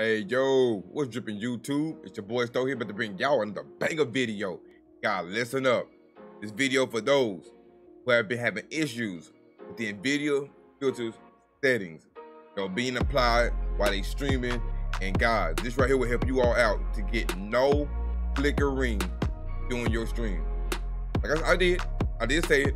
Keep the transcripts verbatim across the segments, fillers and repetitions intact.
Hey, yo, what's dripping YouTube? It's your boy STOGG here, about to bring y'all another banger video. Y'all listen up. This video for those who have been having issues with the Nvidia filters settings, you know, being applied while they streaming. And guys, this right here will help you all out to get no flickering during your stream. Like I, I did, I did say it.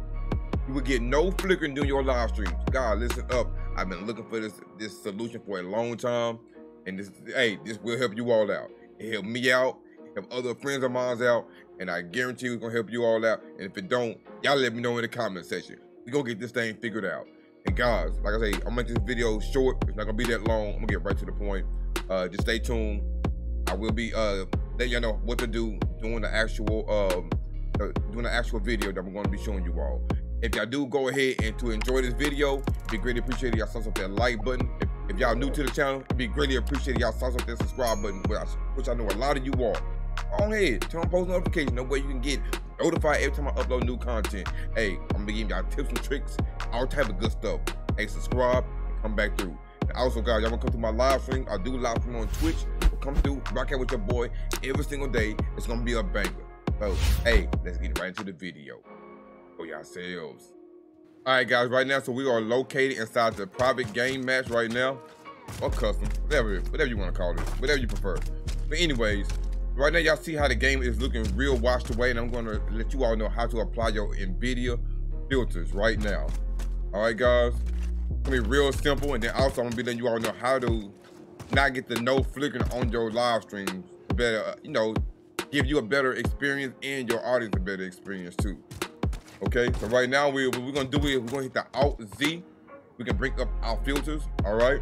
You will get no flickering during your live streams. God, listen up. I've been looking for this, this solution for a long time. And this, hey, this will help you all out. It helped me out, help other friends of mine out, and I guarantee it's gonna help you all out. And if it don't, y'all let me know in the comment section. We gonna get this thing figured out. And guys, like I say, I'm gonna make this video short. It's not gonna be that long. I'm gonna get right to the point. Uh, just stay tuned. I will be uh letting y'all know what to do during the actual um uh, doing the actual video that I'm gonna be showing you all. If y'all do go ahead and to enjoy this video, it'd be greatly appreciated. Y'all thumbs up that like button. If If y'all new to the channel, it'd be greatly appreciated. Y'all thumbs up that subscribe button, which I know a lot of you are. Go ahead, turn on post notifications. No way you can get notified every time I upload new content. Hey, I'm gonna be giving y'all tips and tricks, all type of good stuff. Hey, subscribe, come back through. And also, guys, y'all wanna come to my live stream? I do live stream on Twitch. So come through, rock out with your boy every single day. It's gonna be a banger. So, hey, let's get right into the video. For yourselves. All right, guys, right now, so we are located inside the private game match right now, or custom, whatever, whatever you want to call it, whatever you prefer. But anyways, right now, y'all see how the game is looking real washed away, and I'm going to let you all know how to apply your Nvidia filters right now. All right, guys, it's going to be real simple, and then also I'm going to be letting you all know how to not get the no flickering on your live streams, better, you know, give you a better experience and your audience a better experience, too. Okay, so right now, we, what we're going to do is we're going to hit the Alt Z. We can bring up our filters, all right?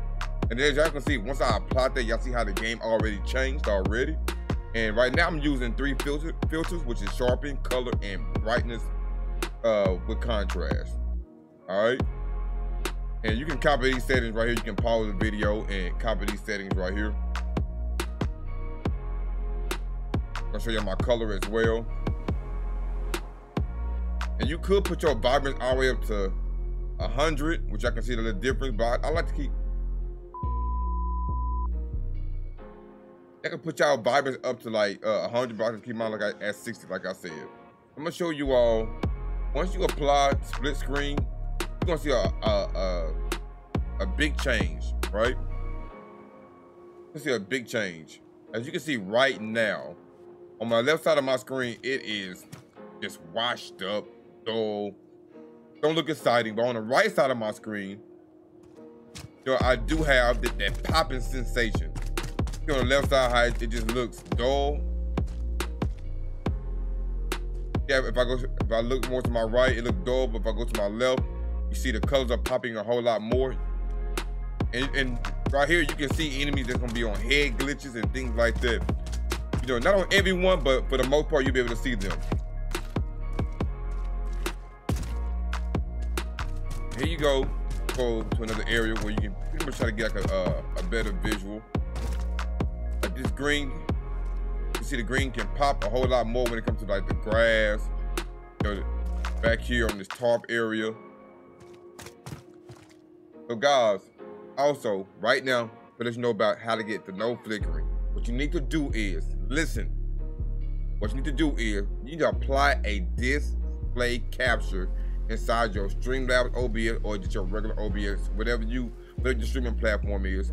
And as y'all can see, once I apply that, y'all see how the game already changed already. And right now, I'm using three filter, filters, which is sharpen, color, and brightness uh, with contrast, all right? And you can copy these settings right here. You can pause the video and copy these settings right here. I'll show you my color as well. And you could put your vibrance all the way up to one hundred, which I can see the little difference, but I, I like to keep. I can put y'all vibrance up to like uh, one hundred, but I can keep mine like at sixty, like I said. I'm gonna show you all, once you apply split screen, you're gonna see a, a, a, a big change, right? You see a big change. As you can see right now, on my left side of my screen, it is just washed up. So don't look exciting, but on the right side of my screen, you know, I do have that, that popping sensation. You know, on the left side, how it, it just looks dull. Yeah, if I go, if I look more to my right, it looks dull. But if I go to my left, you see the colors are popping a whole lot more. And, and right here, you can see enemies that's gonna be on head glitches and things like that. You know, not on everyone, but for the most part, you'll be able to see them. Here you go, go to another area where you can pretty much try to get like a, uh, a better visual. Like this green, you see the green can pop a whole lot more when it comes to like the grass, you know, back here on this tarp area. So guys, also right now, to let you know about how to get the no flickering. What you need to do is, listen, what you need to do is, you need to apply a display capture inside your Streamlabs O B S or just your regular O B S, whatever you, whatever your streaming platform is.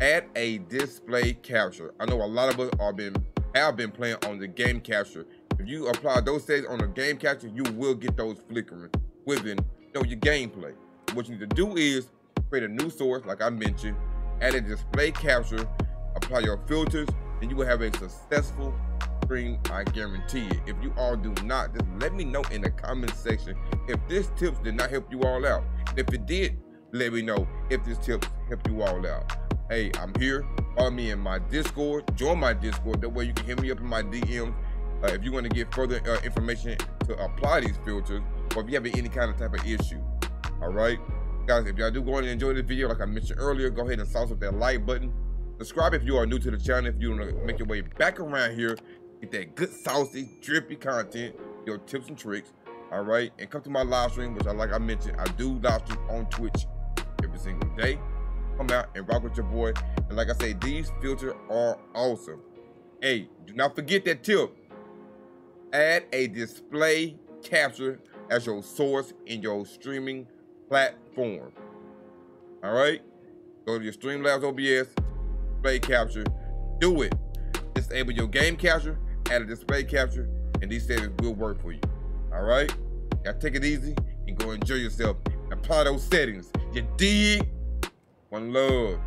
Add a display capture. I know a lot of us are been have been playing on the game capture. If you apply those settings on the game capture, you will get those flickering within, you know, your gameplay. What you need to do is create a new source, like I mentioned, add a display capture, apply your filters, and you will have a successful stream, I guarantee it. If you all do not, just let me know in the comment section if this tips did not help you all out. If it did, let me know if this tips helped you all out. Hey, I'm here. Follow me in my Discord. Join my Discord. That way you can hit me up in my D Ms uh, if you want to get further uh, information to apply these filters, or if you have any kind of type of issue. All right, guys. If y'all do go and enjoy this video, like I mentioned earlier, go ahead and sauce up that like button. Subscribe if you are new to the channel. If you want to make your way back around here, get that good saucy, drippy content, your tips and tricks, all right? And come to my live stream, which I, like I mentioned, I do live stream on Twitch every single day. come out and rock with your boy. And like I say, these filters are awesome. Hey, do not forget that tip. Add a display capture as your source in your streaming platform. All right, go to your Streamlabs O B S, display capture, do it. Disable your game capture, add a display capture, and these settings will work for you. All right, now take it easy and go enjoy yourself. Apply those settings. You dig? One love.